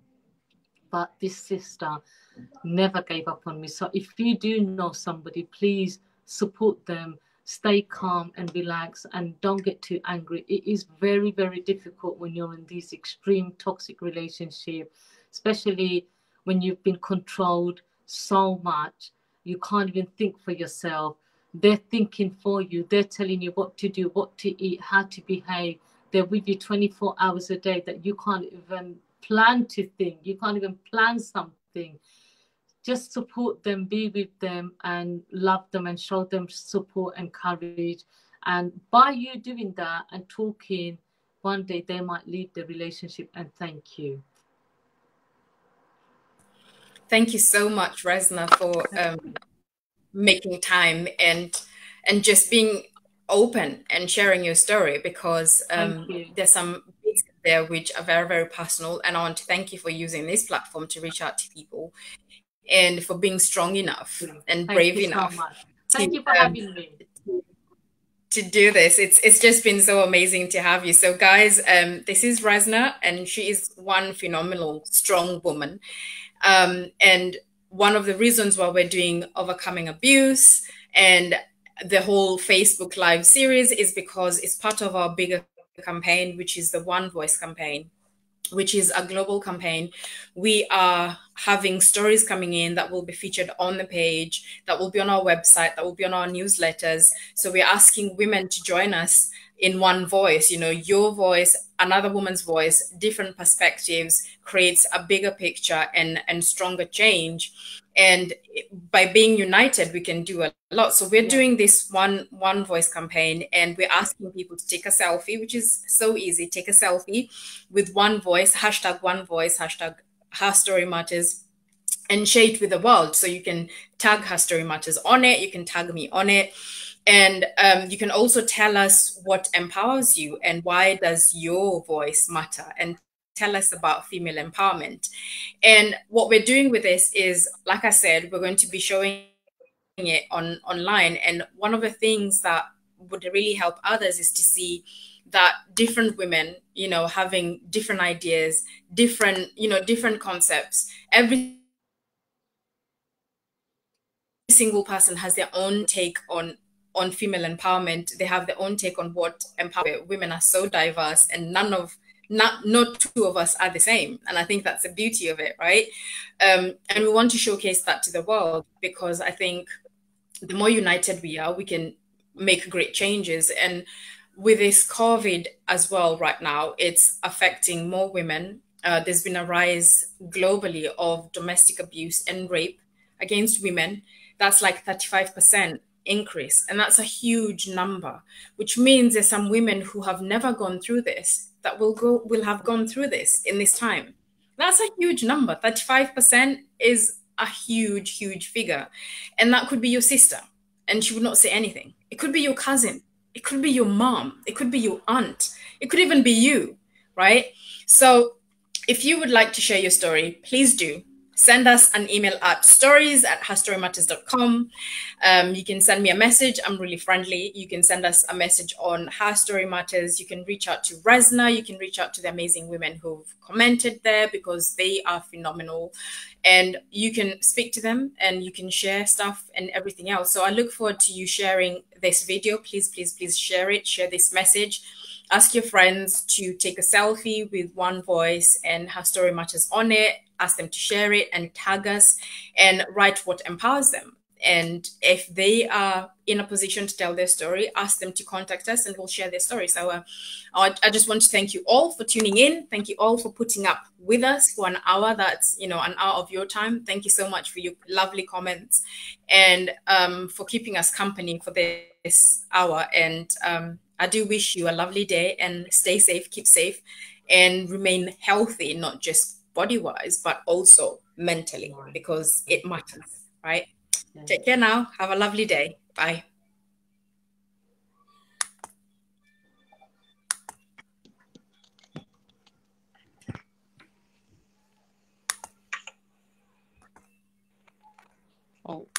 But this sister never gave up on me. So if you do know somebody, please support them, stay calm and relax, and don't get too angry. It is very, very difficult when you're in these extreme toxic relationships, especially when you've been controlled so much, you can't even think for yourself. They're thinking for you. They're telling you what to do, what to eat, how to behave. They're with you twenty-four hours a day that you can't even plan to think, you can't even plan something. Just support them, be with them, and love them, and show them support and courage. And by you doing that and talking, one day they might leave the relationship and thank you. Thank you so much, Rezna, for um, making time and and just being open and sharing your story, because um, there's some there which are very, very personal, and I want to thank you for using this platform to reach out to people, and for being strong enough and brave enough. Thank you for having me to do this. It's it's just been so amazing to have you. So guys, um this is Rezna, and she is one phenomenal strong woman, um and one of the reasons why we're doing Overcoming Abuse and the whole Facebook Live series is because it's part of our bigger campaign, which is the One Voice campaign, which is a global campaign. We are having stories coming in that will be featured on the page, that will be on our website, that will be on our newsletters. So we're asking women to join us in one voice. You know, your voice, another woman's voice, different perspectives creates a bigger picture and and stronger change. And by being united, we can do a lot. So we're doing this one one voice campaign, and we're asking people to take a selfie, which is so easy. Take a selfie with one voice, hashtag one voice, hashtag Her Story Matters, and share it with the world. So you can tag Her Story Matters on it. You can tag me on it. And um, you can also tell us what empowers you and why does your voice matter, and tell us about female empowerment. And what we're doing with this is, like I said, we're going to be showing it on online. And one of the things that would really help others is to see that different women, you know, having different ideas, different, you know, different concepts, every single person has their own take on on female empowerment. They have their own take on what empower women are so diverse, and none of not not two of us are the same. And I think that's the beauty of it, right? Um, and we want to showcase that to the world, because I think the more united we are, we can make great changes. And with this COVID as well right now, it's affecting more women. Uh, there's been a rise globally of domestic abuse and rape against women. That's like thirty-five percent increase. And that's a huge number, which means there's some women who have never gone through this that will go will have gone through this in this time. That's a huge number. thirty-five percent is a huge, huge figure. And that could be your sister, and she would not say anything. It could be your cousin. It could be your mom. It could be your aunt. It could even be you, right? So if you would like to share your story, please do. Send us an email at stories at her story matters dot com. Um, you can send me a message. I'm really friendly. You can send us a message on Her Story Matters. You can reach out to Rezna. You can reach out to the amazing women who've commented there, because they are phenomenal. And you can speak to them, and you can share stuff and everything else. So I look forward to you sharing this video. Please, please, please share it. Share this message. Ask your friends to take a selfie with One Voice and Her Story Matters on it. Ask them to share it and tag us, and write what empowers them. And if they are in a position to tell their story, ask them to contact us, and we'll share their story. So uh, I just want to thank you all for tuning in. Thank you all for putting up with us for an hour. That's, you know, an hour of your time. Thank you so much for your lovely comments, and um, for keeping us company for this hour. And um, I do wish you a lovely day, and stay safe, keep safe, and remain healthy, not just body wise, but also mentally, because it matters, right? Yeah. Take care now. Have a lovely day. Bye. Oh.